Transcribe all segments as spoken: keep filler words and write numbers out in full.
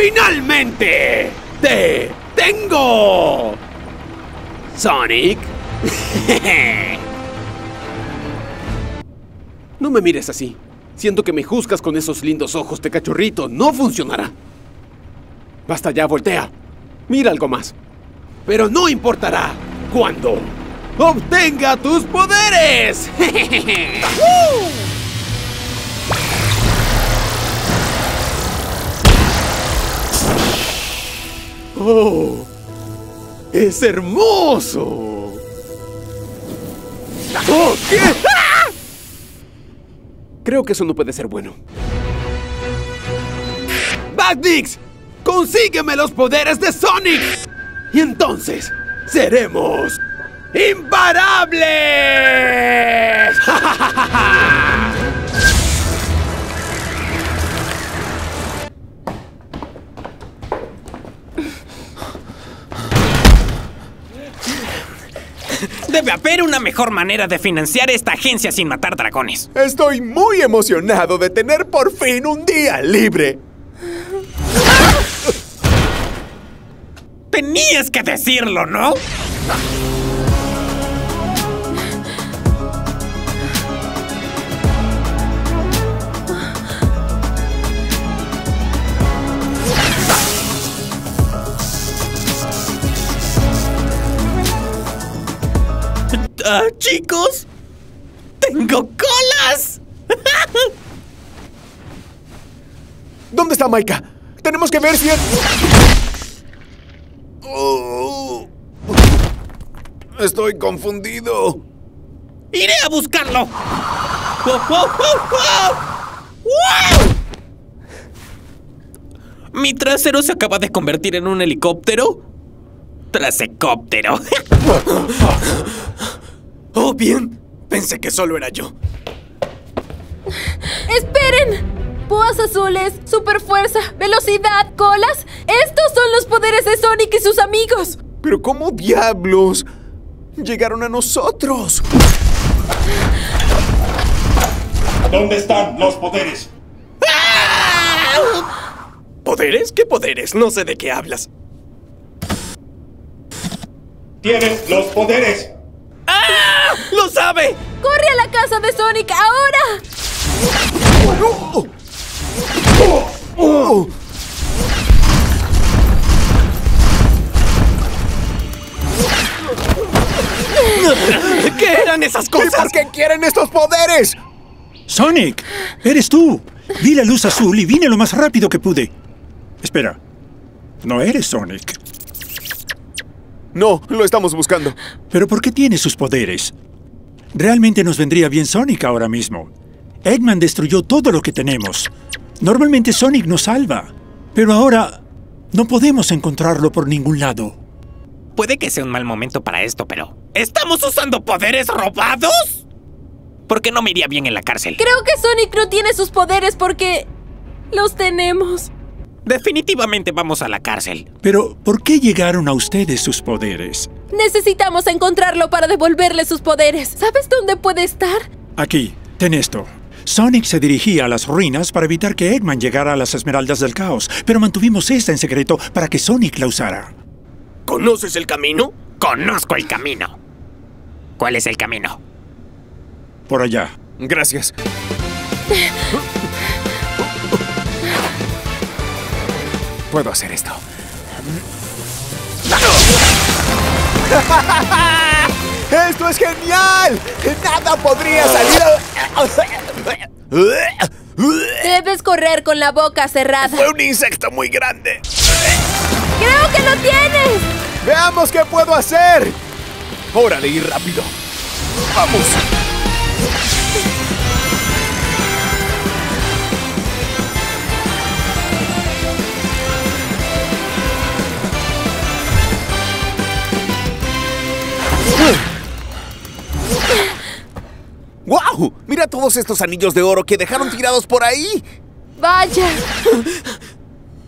¡Finalmente te tengo, Sonic! No me mires así. Siento que me juzgas con esos lindos ojos, te cachorrito. No funcionará. Basta ya, voltea. Mira algo más. Pero no importará cuando obtenga tus poderes. ¡Uh! ¡Oh! ¡Es hermoso! ¡Oh! ¿Qué? ¡Ah! Creo que eso no puede ser bueno. ¡Badnix! ¡Consígueme los poderes de Sonic! ¡Y entonces seremos imparables! ¡Ja, ja, ja, ja! Debe haber una mejor manera de financiar esta agencia sin matar dragones. Estoy muy emocionado de tener por fin un día libre. ¡Ah! Tenías que decirlo, ¿no? Ah, chicos, tengo colas. ¿Dónde está Maika? Tenemos que ver si es... Oh, estoy confundido. Iré a buscarlo. ¡Oh, oh, oh, oh! ¡Wow! Mi trasero se acaba de convertir en un helicóptero. Trasecóptero. Oh, bien. Pensé que solo era yo. ¡Esperen! Púas azules, superfuerza, velocidad, colas. Estos son los poderes de Sonic y sus amigos. Pero ¿cómo diablos llegaron a nosotros? ¿Dónde están los poderes? ¡Ah! ¿Poderes? ¿Qué poderes? No sé de qué hablas. ¡Tienes los poderes! ¡Ah! ¡Lo sabe! ¡Corre a la casa de Sonic ahora! ¡Oh! ¡Oh! ¡Oh! ¿Qué eran esas cosas? ¿Por qué quieren estos poderes? Sonic, eres tú. Vi la luz azul y vine lo más rápido que pude. Espera, no eres Sonic. No, lo estamos buscando. ¿Pero por qué tiene sus poderes? Realmente nos vendría bien Sonic ahora mismo. Eggman destruyó todo lo que tenemos. Normalmente Sonic nos salva, pero ahora no podemos encontrarlo por ningún lado. Puede que sea un mal momento para esto, pero... ¿estamos usando poderes robados? ¿Por qué no me iría bien en la cárcel? Creo que Sonic no tiene sus poderes porque... los tenemos. Definitivamente vamos a la cárcel. Pero, ¿por qué llegaron a ustedes sus poderes? Necesitamos encontrarlo para devolverle sus poderes. ¿Sabes dónde puede estar? Aquí, ten esto. Sonic se dirigía a las ruinas para evitar que Eggman llegara a las Esmeraldas del Caos, pero mantuvimos esta en secreto para que Sonic la usara. ¿Conoces el camino? Conozco el camino. ¿Cuál es el camino? Por allá. Gracias. Puedo hacer esto. ¡Esto es genial! ¡Nada podría salir! Debes correr con la boca cerrada. ¡Fue un insecto muy grande! ¡Creo que lo tienes! ¡Veamos qué puedo hacer! ¡Órale, y rápido! ¡Vamos! ¡Wow! ¡Mira todos estos anillos de oro que dejaron tirados por ahí! ¡Vaya!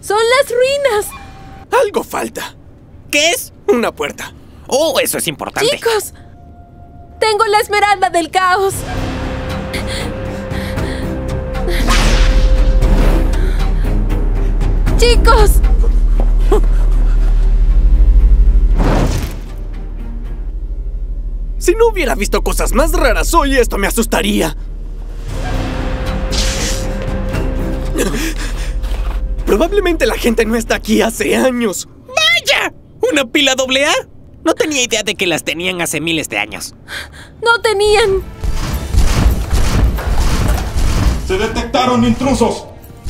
¡Son las ruinas! Algo falta. ¿Qué es? Una puerta. ¡Oh, eso es importante! ¡Chicos! ¡Tengo la Esmeralda del Caos! ¡Chicos! Si no hubiera visto cosas más raras hoy, esto me asustaría. Probablemente la gente no está aquí hace años. ¡Vaya! ¿Una pila doble A? No tenía idea de que las tenían hace miles de años. ¡No tenían! ¡Se detectaron intrusos!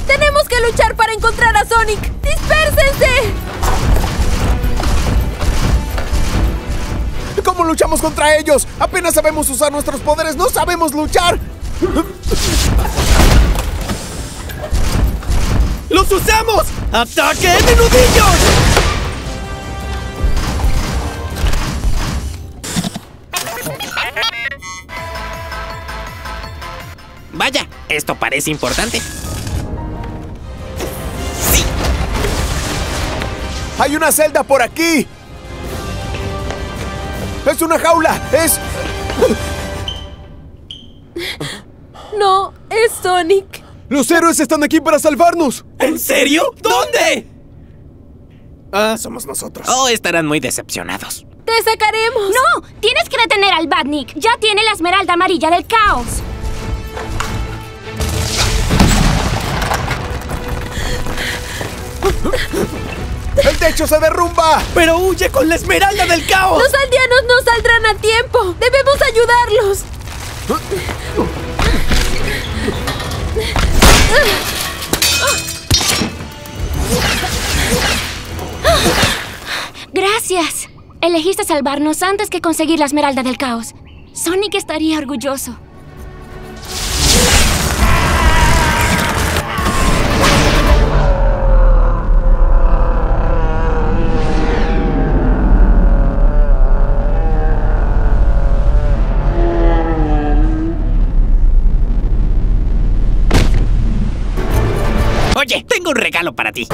¡Tenemos que luchar para encontrar a Sonic! ¡Dispérsense! ¿Cómo luchamos contra ellos? ¡Apenas sabemos usar nuestros poderes! ¡No sabemos luchar! ¡Los usamos! ¡Ataque de menudillos! Vaya, esto parece importante. ¡Sí! ¡Hay una celda por aquí! ¡Es una jaula! ¡Es... No, es Sonic. ¡Los héroes están aquí para salvarnos! ¿En serio? ¿Dónde? Ah, somos nosotros. Oh, estarán muy decepcionados. ¡Te sacaremos! ¡No! ¡Tienes que detener al Badnik! ¡Ya tiene la esmeralda amarilla del caos! ¡El techo se derrumba! ¡Pero huye con la esmeralda del caos! ¡Los aldeanos no saldrán a tiempo! ¡Debemos ayudarlos! Gracias. Elegiste salvarnos antes que conseguir la esmeralda del caos. Sonic estaría orgulloso. Oye, tengo un regalo para ti.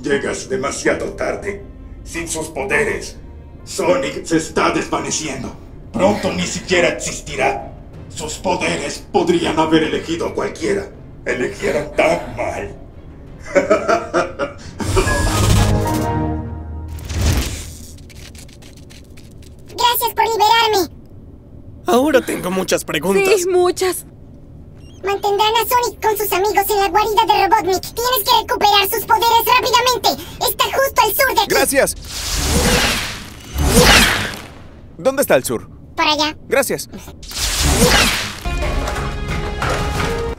Llegas demasiado tarde. Sin sus poderes, Sonic se está desvaneciendo. Pronto ni siquiera existirá. Sus poderes podrían haber elegido a cualquiera. Elegieron tan mal. Gracias por liberarme. Ahora tengo muchas preguntas. Sí, muchas. Mantendrán a Sonic con sus amigos en la guarida de Robotnik. Tienes que recuperar sus poderes rápidamente. Está justo al sur de aquí. Gracias. ¿Dónde está el sur? Por allá. Gracias.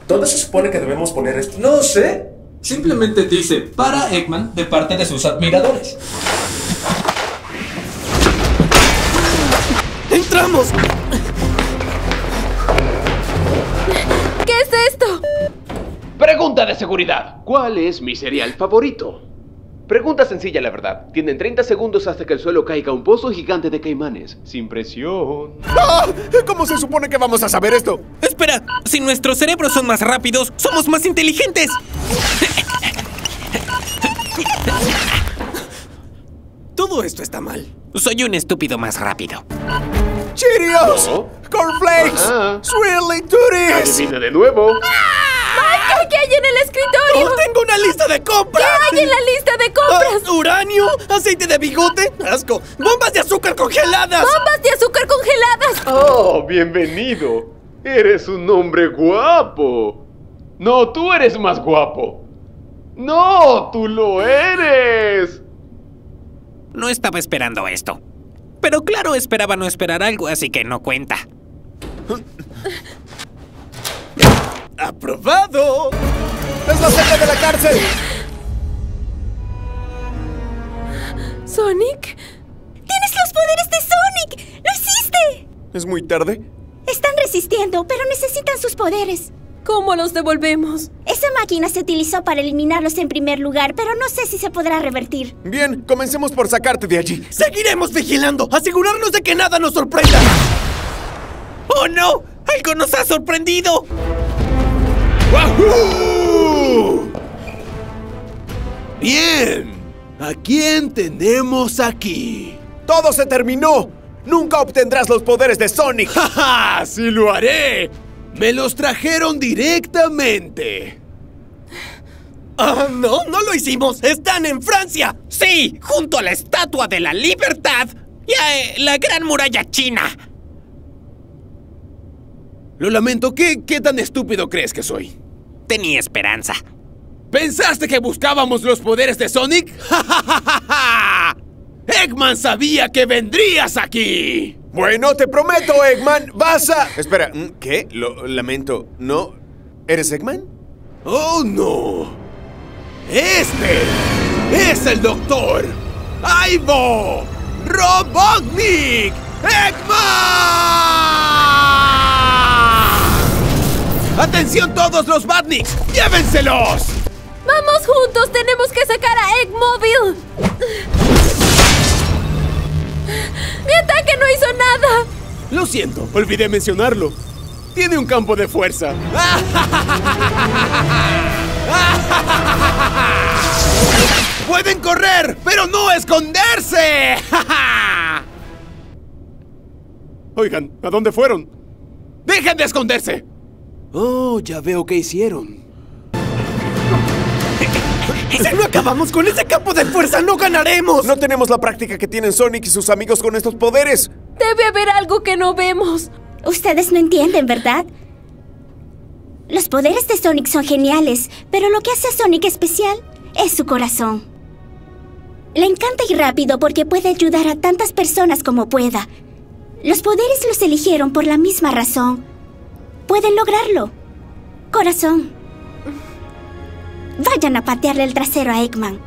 ¿Dónde se supone que debemos poner esto? No sé. Simplemente dice, para Eggman, de parte de sus admiradores. ¡Entramos! Pregunta de seguridad. ¿Cuál es mi cereal favorito? Pregunta sencilla, la verdad. Tienen treinta segundos hasta que el suelo caiga un pozo gigante de caimanes. Sin presión. ¡Ah! ¿Cómo se supone que vamos a saber esto? Espera, si nuestros cerebros son más rápidos, somos más inteligentes. Todo esto está mal. Soy un estúpido más rápido. ¡Cheerios! ¿No? ¡Cornflakes! ¡Swirling Tooties! ¡Adivina de nuevo! ¡Ah! ¡Michael! ¿Qué hay en el escritorio? ¡Oh, tengo una lista de compras! ¿Qué hay en la lista de compras? Ah, uranio, aceite de bigote, asco, bombas de azúcar congeladas. ¡Bombas de azúcar congeladas! ¡Oh, bienvenido! Eres un hombre guapo. No, tú eres más guapo. ¡No, tú lo eres! No estaba esperando esto. Pero claro, esperaba no esperar algo, así que no cuenta. ¡Aprobado! ¡Es la celda de la cárcel! ¿Sonic? ¡Tienes los poderes de Sonic! ¡Lo hiciste! ¿Es muy tarde? Están resistiendo, pero necesitan sus poderes. ¿Cómo los devolvemos? Esa máquina se utilizó para eliminarlos en primer lugar, pero no sé si se podrá revertir. Bien, comencemos por sacarte de allí. ¡Seguiremos vigilando! ¡Asegurarnos de que nada nos sorprenda! ¡Oh, no! ¡Algo nos ha sorprendido! ¡Wahoo! Bien, ¿a quién tenemos aquí? ¡Todo se terminó! ¡Nunca obtendrás los poderes de Sonic! ¡Ja, ja! ¡Sí lo haré! ¡Me los trajeron directamente! ¡Ah, no! ¡No lo hicimos! ¡Están en Francia! ¡Sí! ¡Junto a la Estatua de la Libertad! ¡Y a eh, la Gran Muralla China! Lo lamento. ¿Qué, qué tan estúpido crees que soy? Tenía esperanza. ¿Pensaste que buscábamos los poderes de Sonic? ¡Ja, ja, ja, ja, ja! ¡Eggman sabía que vendrías aquí! Bueno, te prometo, Eggman, vas a... Espera, ¿qué? Lo lamento, ¿no? ¿Eres Eggman? ¡Oh, no! ¡Este es el doctor Ivo Robotnik Eggman! ¡Atención todos los Batniks! ¡Llévenselos! ¡Vamos juntos! ¡Tenemos que sacar a Eggmobile! ¡Mi ataque no hizo nada! Lo siento, olvidé mencionarlo. Tiene un campo de fuerza. ¡Pueden correr, pero no esconderse! Oigan, ¿a dónde fueron? ¡Dejen de esconderse! Oh, ya veo qué hicieron. Si no acabamos con ese campo de fuerza, no ganaremos. No tenemos la práctica que tienen Sonic y sus amigos con estos poderes. Debe haber algo que no vemos. Ustedes no entienden, ¿verdad? Los poderes de Sonic son geniales, pero lo que hace a Sonic especial es su corazón. Le encanta ir rápido porque puede ayudar a tantas personas como pueda. Los poderes los eligieron por la misma razón. Pueden lograrlo. Corazón. Vayan a patearle el trasero a Eggman.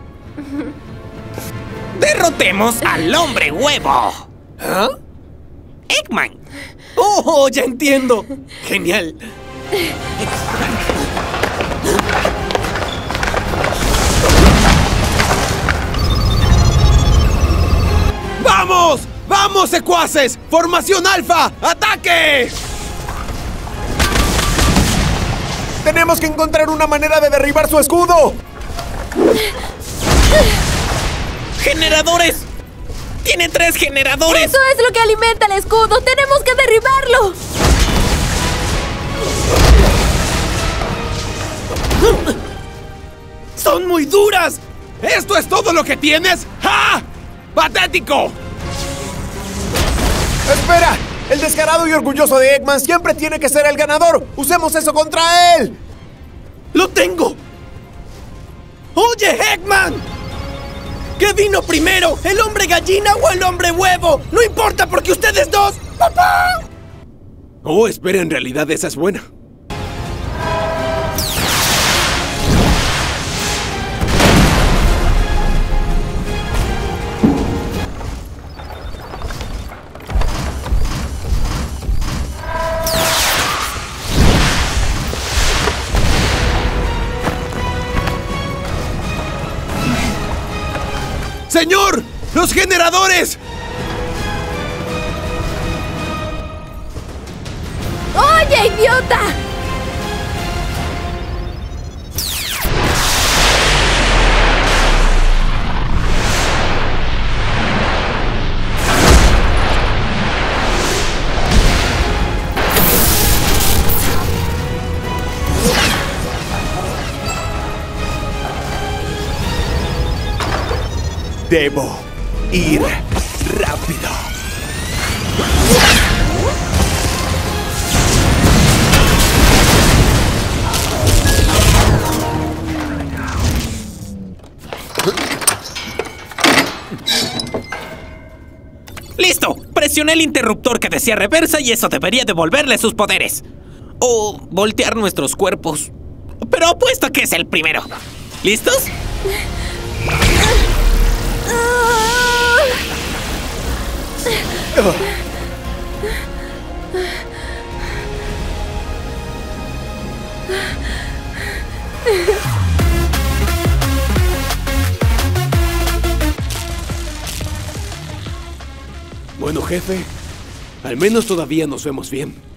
¡Derrotemos al hombre huevo! ¿Ah? ¡Eggman! ¡Oh, oh, ya entiendo! ¡Genial! ¡Vamos! ¡Vamos, secuaces! ¡Formación alfa! ¡Ataque! ¡Tenemos que encontrar una manera de derribar su escudo! ¡Generadores! ¡Tiene tres generadores! ¡Eso es lo que alimenta el escudo! ¡Tenemos que derribarlo! ¡Son muy duras! ¿Esto es todo lo que tienes? ¡Ja! ¡Patético! ¡Espera! El descarado y orgulloso de Eggman siempre tiene que ser el ganador. ¡Usemos eso contra él! ¡Lo tengo! ¡Oye, Eggman! ¿Qué vino primero? ¿El hombre gallina o el hombre huevo? ¡No importa porque ustedes dos! ¡Papá! Oh, espera, en realidad esa es buena. ¡Señor! ¡Los generadores! ¡Oye, idiota! Debo ir rápido. ¡Listo! Presioné el interruptor que decía reversa y eso debería devolverle sus poderes. O voltear nuestros cuerpos. Pero apuesto que es el primero. ¿Listos? Bueno, jefe, al menos todavía nos vemos bien.